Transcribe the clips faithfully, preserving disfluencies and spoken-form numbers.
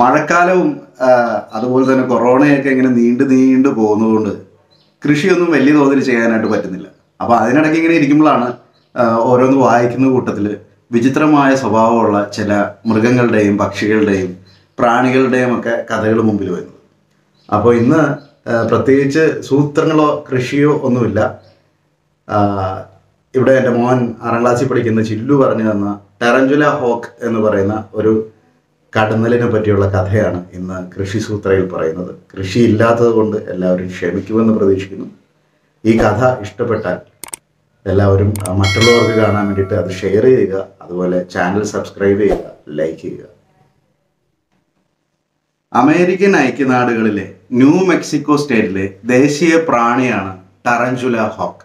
മഴക്കാലവും അതുപോലെ തന്നെ കൊറോണയൊക്കെ ഇങ്ങനെ നീണ്ടു നീണ്ടു പോകുന്നതുകൊണ്ട് കൃഷിയൊന്നും വലിയ തോതിൽ ചെയ്യാനായിട്ട് പറ്റുന്നില്ല. അപ്പോൾ അതിനിടയ്ക്ക് ഇങ്ങനെ ഇരിക്കുമ്പോഴാണ് ഓരോന്ന് വായിക്കുന്ന കൂട്ടത്തിൽ വിചിത്രമായ സ്വഭാവമുള്ള ചില മൃഗങ്ങളുടെയും പക്ഷികളുടെയും പ്രാണികളുടെയും ഒക്കെ കഥകൾ മുമ്പിൽ വരുന്നത്. അപ്പോൾ ഇന്ന് പ്രത്യേകിച്ച് സൂത്രങ്ങളോ കൃഷിയോ ഒന്നുമില്ല. ഇവിടെ എൻ്റെ മോൻ ആറാം ക്ലാസ്സിൽ പഠിക്കുന്ന ചില്ലു പറഞ്ഞു തന്ന ടെറഞ്ചുല ഹോക്ക് എന്ന് പറയുന്ന ഒരു കടന്നലിനെ പറ്റിയുള്ള കഥയാണ് ഇന്ന് കൃഷി സൂത്രയിൽ പറയുന്നത്. കൃഷി ഇല്ലാത്തത് കൊണ്ട് എല്ലാവരും ക്ഷമിക്കുമെന്ന് പ്രതീക്ഷിക്കുന്നു. ഈ കഥ ഇഷ്ടപ്പെട്ടാൽ എല്ലാവരും മറ്റുള്ളവർക്ക് കാണാൻ വേണ്ടിയിട്ട് അത് ഷെയർ ചെയ്യുക, അതുപോലെ ചാനൽ സബ്സ്ക്രൈബ് ചെയ്യുക, ലൈക്ക് ചെയ്യുക. അമേരിക്കൻ ഐക്യനാടുകളിലെ ന്യൂ മെക്സിക്കോ സ്റ്റേറ്റിലെ ദേശീയ പ്രാണിയാണ് ടറഞ്ചുല ഹോക്ക്.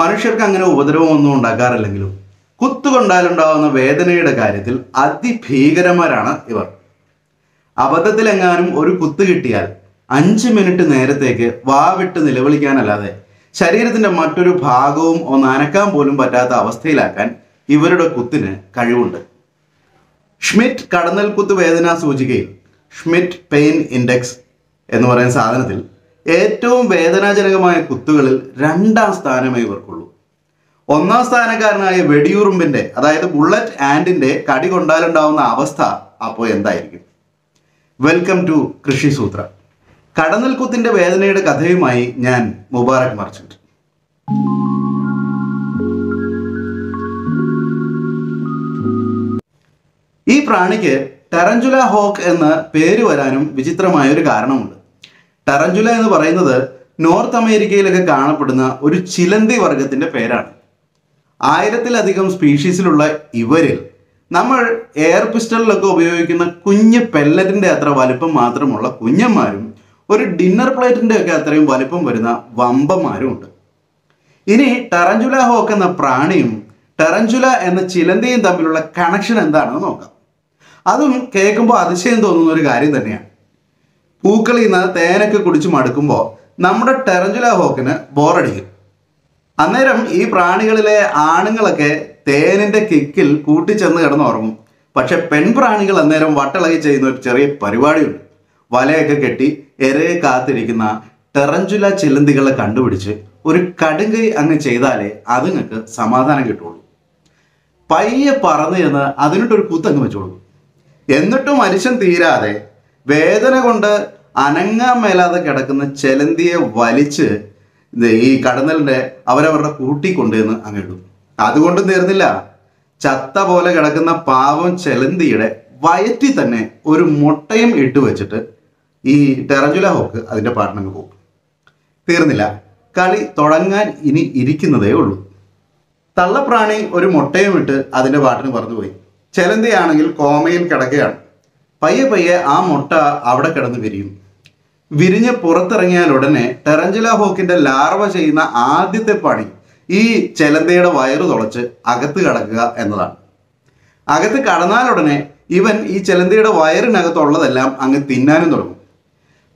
മനുഷ്യർക്ക് അങ്ങനെ ഉപദ്രവമൊന്നും ഉണ്ടാക്കാറില്ലെങ്കിലും കുത്തുകൊണ്ടാലുണ്ടാവുന്ന വേദനയുടെ കാര്യത്തിൽ അതിഭീകരന്മാരാണ് ഇവർ. അബദ്ധത്തിലെങ്ങാനും ഒരു കുത്ത് കിട്ടിയാൽ അഞ്ച് മിനിറ്റ് നേരത്തേക്ക് വാവിട്ട് നിലവിളിക്കാനല്ലാതെ ശരീരത്തിൻ്റെ മറ്റൊരു ഭാഗവും ഒന്നനക്കാൻ പോലും പറ്റാത്ത അവസ്ഥയിലാക്കാൻ ഇവരുടെ കുത്തിന് കഴിവുണ്ട്. ഷ്മിറ്റ് കടന്നൽ കുത്ത് വേദന സൂചികയിൽ ഷ്മിറ്റ് പെയിൻ ഇൻഡെക്സ് എന്ന് പറയുന്ന സാധനത്തിൽ ഏറ്റവും വേദനാജനകമായ കുത്തുകളിൽ രണ്ടാം സ്ഥാനമേ ഇവർക്കുള്ളൂ. ഒന്നാം സ്ഥാനക്കാരനായ വെടിയുറുമ്പിൻ്റെ, അതായത് ബുള്ളറ്റ് ആൻഡിൻ്റെ കടി കൊണ്ടാലുണ്ടാവുന്ന അവസ്ഥ അപ്പോൾ എന്തായിരിക്കും? വെൽക്കം ടു കൃഷി സൂത്ര. കടന്നൽ കുത്തിൻ്റെ വേദനയുടെ കഥയുമായി ഞാൻ മുബാറക് മർച്ചൻ്റ്. ഈ പ്രാണിക്ക് ടെറഞ്ചുല ഹോക്ക് എന്ന പേര് വരാനും വിചിത്രമായൊരു കാരണമുണ്ട്. ടെറഞ്ചുല എന്ന് പറയുന്നത് നോർത്ത് അമേരിക്കയിലൊക്കെ കാണപ്പെടുന്ന ഒരു ചിലന്തി വർഗത്തിൻ്റെ പേരാണ്. ആയിരത്തിലധികം സ്പീഷീസിലുള്ള ഇവരിൽ നമ്മൾ എയർ പിസ്റ്റളിലൊക്കെ ഉപയോഗിക്കുന്ന കുഞ്ഞ് പെല്ലറ്റിൻ്റെ അത്ര വലിപ്പം മാത്രമുള്ള കുഞ്ഞന്മാരും ഒരു ഡിന്നർ പ്ലേറ്റിൻ്റെ ഒക്കെ അത്രയും വലിപ്പം വരുന്ന വമ്പന്മാരും ഉണ്ട്. ഇനി ടെറഞ്ചുല ഹോക്ക് എന്ന പ്രാണിയും ടെറഞ്ചുല എന്ന ചിലന്തിയും തമ്മിലുള്ള കണക്ഷൻ എന്താണെന്ന് നോക്കാം. അതും കേൾക്കുമ്പോൾ അതിശയം തോന്നുന്ന ഒരു കാര്യം തന്നെയാണ്. പൂക്കളിൽ നിന്ന് തേനൊക്കെ കുടിച്ച് മടുക്കുമ്പോൾ നമ്മുടെ ടെറഞ്ചുല ഹോക്കിന് ബോറടിക്കും. അന്നേരം ഈ പ്രാണികളിലെ ആണുങ്ങളൊക്കെ തേനിൻ്റെ കിക്കിൽ കൂട്ടിച്ചെന്ന് കിടന്ന് ഉറങ്ങും. പക്ഷെ പെൺപ്രാണികൾ അന്നേരം വട്ടിളകി ചെയ്യുന്ന ഒരു ചെറിയ പരിപാടിയുണ്ട്. വലയൊക്കെ കെട്ടി എരയെ കാത്തിരിക്കുന്ന ടെറഞ്ചുല ചിലന്തികളെ കണ്ടുപിടിച്ച് ഒരു കടുങ്കൈ അങ്ങ് ചെയ്താലേ അതുങ്ങൾക്ക് സമാധാനം കിട്ടുള്ളൂ. പയ്യെ പറന്ന് ചെന്ന് അതിനൊട്ടൊരു കുത്തങ്ങ് വെച്ചോളൂ. എന്നിട്ടും മനുഷ്യൻ തീരാതെ വേദന കൊണ്ട് അനങ്ങാൻ മേലാതെ കിടക്കുന്ന ചിലന്തിയെ വലിച്ച് ഈ കടന്നലിൻ്റെ അവരവരുടെ കൂട്ടി കൊണ്ടുവന്ന് അങ്ങിടും. അതുകൊണ്ട് തീർന്നില്ല, ചത്ത പോലെ കിടക്കുന്ന പാവം ചിലന്തിയുടെ വയറ്റിൽ തന്നെ ഒരു മുട്ടയും ഇട്ട് വെച്ചിട്ട് ഈ ടെറഞ്ചുല ഹോക്ക് അതിൻ്റെ പാർട്ട്ണറിന് പോകും. തീർന്നില്ല, കളി തുടങ്ങാൻ ഇനി ഇരിക്കുന്നതേ ഉള്ളൂ. തള്ളപ്രാണി ഒരു മുട്ടയും ഇട്ട് അതിൻ്റെ പാട്ടിന് പറന്നുപോയി. ചിലന്തിയാണെങ്കിൽ കോമയിൽ കിടക്കുകയാണ്. പയ്യെ പയ്യെ ആ മുട്ട അവിടെ കിടന്ന് വിരിയും. വിരിഞ്ഞ് പുറത്തിറങ്ങിയാൽ ഉടനെ ടെറഞ്ചുല ഹോക്കിൻ്റെ ലാർവ ചെയ്യുന്ന ആദ്യത്തെ പണി ഈ ചിലന്തയുടെ വയറ് തുളച്ച് അകത്ത് കടക്കുക എന്നതാണ്. അകത്ത് കടന്നാലുടനെ ഇവൻ ഈ ചിലന്തയുടെ വയറിനകത്തുള്ളതെല്ലാം അങ്ങ് തിന്നാനും തുടങ്ങും.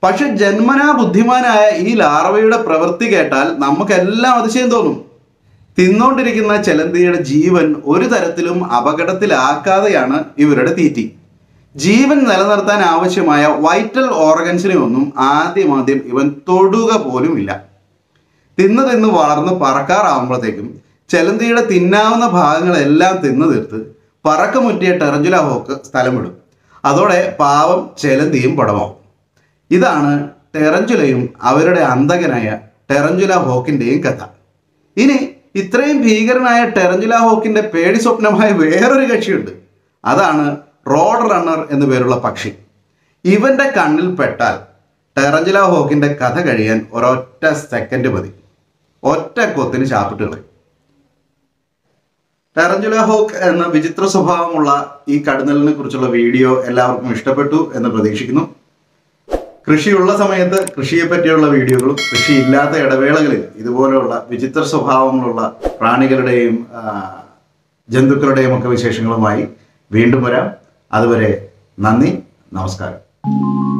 പക്ഷെ ജന്മനാ ബുദ്ധിമാനായ ഈ ലാർവയുടെ പ്രവൃത്തി കേട്ടാൽ നമുക്കെല്ലാം അതിശയം തോന്നും. തിന്നുകൊണ്ടിരിക്കുന്ന ചിലന്തിയുടെ ജീവൻ ഒരു തരത്തിലും അപകടത്തിലാക്കാതെയാണ് ഇവരുടെ തീറ്റി. ജീവൻ നിലനിർത്താൻ ആവശ്യമായ വൈറ്റൽ ഓർഗൻസിനെ ഒന്നും ആദ്യമാദ്യം ഇവൻ തൊടുക പോലും ഇല്ല. തിന്ന് തിന്ന് വളർന്ന് പറക്കാറാവുമ്പോഴത്തേക്കും ചിലന്തിയുടെ തിന്നാവുന്ന ഭാഗങ്ങളെല്ലാം തിന്നു തീർത്ത് പറക്കമുറ്റിയ ടെറഞ്ചുല ഹോക്ക് സ്ഥലം വിടും. അതോടെ പാവം ചിലന്തിയും പടമാവും. ഇതാണ് ടെറഞ്ചുലയും അവരുടെ അന്തകനായ ടെറഞ്ചുല ഹോക്കിൻ്റെയും കഥ. ഇനി ഇത്രയും ഭീകരനായ ടെറഞ്ചുല ഹോക്കിൻ്റെ പേടി സ്വപ്നമായ വേറൊരു കക്ഷിയുണ്ട്. അതാണ് റോഡ് റണ്ണർ എന്നു പേരുള്ള പക്ഷി. ഇവൻ്റെ കണ്ണിൽ പെട്ടാൽ ടെറഞ്ചുല ഹോക്കിൻ്റെ കഥ കഴിയാൻ ഒരൊറ്റ സെക്കൻഡ് മതി. ഒറ്റ കൊത്തിന് ചാപ്പിട്ട് കളയും. ടെറഞ്ചുല ഹോക്ക് എന്ന വിചിത്ര സ്വഭാവമുള്ള ഈ കടന്നലിനെ കുറിച്ചുള്ള വീഡിയോ എല്ലാവർക്കും ഇഷ്ടപ്പെട്ടു എന്ന് പ്രതീക്ഷിക്കുന്നു. കൃഷിയുള്ള സമയത്ത് കൃഷിയെ പറ്റിയുള്ള വീഡിയോകളും കൃഷിയില്ലാത്ത ഇടവേളകളിൽ ഇതുപോലെയുള്ള വിചിത്ര സ്വഭാവങ്ങളുള്ള പ്രാണികളുടെയും ജന്തുക്കളുടെയും ഒക്കെ വിശേഷങ്ങളുമായി വീണ്ടും വരാം. അതുവരെ നന്ദി, നമസ്കാരം.